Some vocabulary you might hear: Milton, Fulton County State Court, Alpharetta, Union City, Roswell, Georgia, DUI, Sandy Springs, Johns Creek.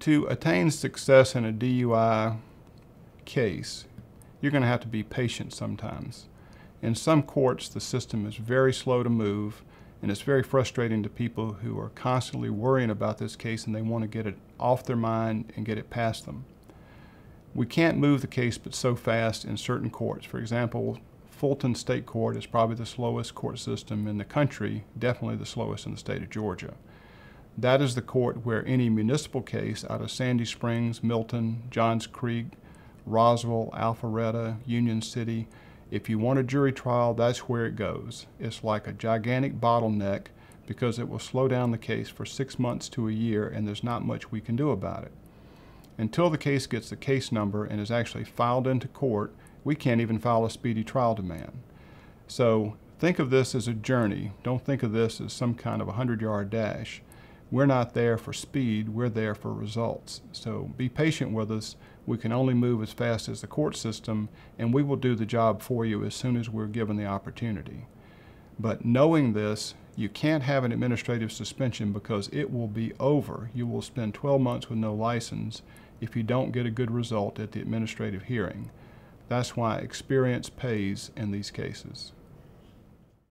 To attain success in a DUI case, you're going to have to be patient sometimes. In some courts, the system is very slow to move, and it's very frustrating to people who are constantly worrying about this case and they want to get it off their mind and get it past them. We can't move the case but so fast in certain courts. For example, Fulton State Court is probably the slowest court system in the country, definitely the slowest in the state of Georgia. That is the court where any municipal case out of Sandy Springs, Milton, Johns Creek, Roswell, Alpharetta, Union City, if you want a jury trial, that's where it goes. It's like a gigantic bottleneck because it will slow down the case for 6 months to a year, and there's not much we can do about it. Until the case gets the case number and is actually filed into court, we can't even file a speedy trial demand. So think of this as a journey. Don't think of this as some kind of a 100-yard dash. We're not there for speed, we're there for results. So be patient with us. We can only move as fast as the court system, and we will do the job for you as soon as we're given the opportunity. But knowing this, you can't have an administrative suspension because it will be over. You will spend 12 months with no license if you don't get a good result at the administrative hearing. That's why experience pays in these cases.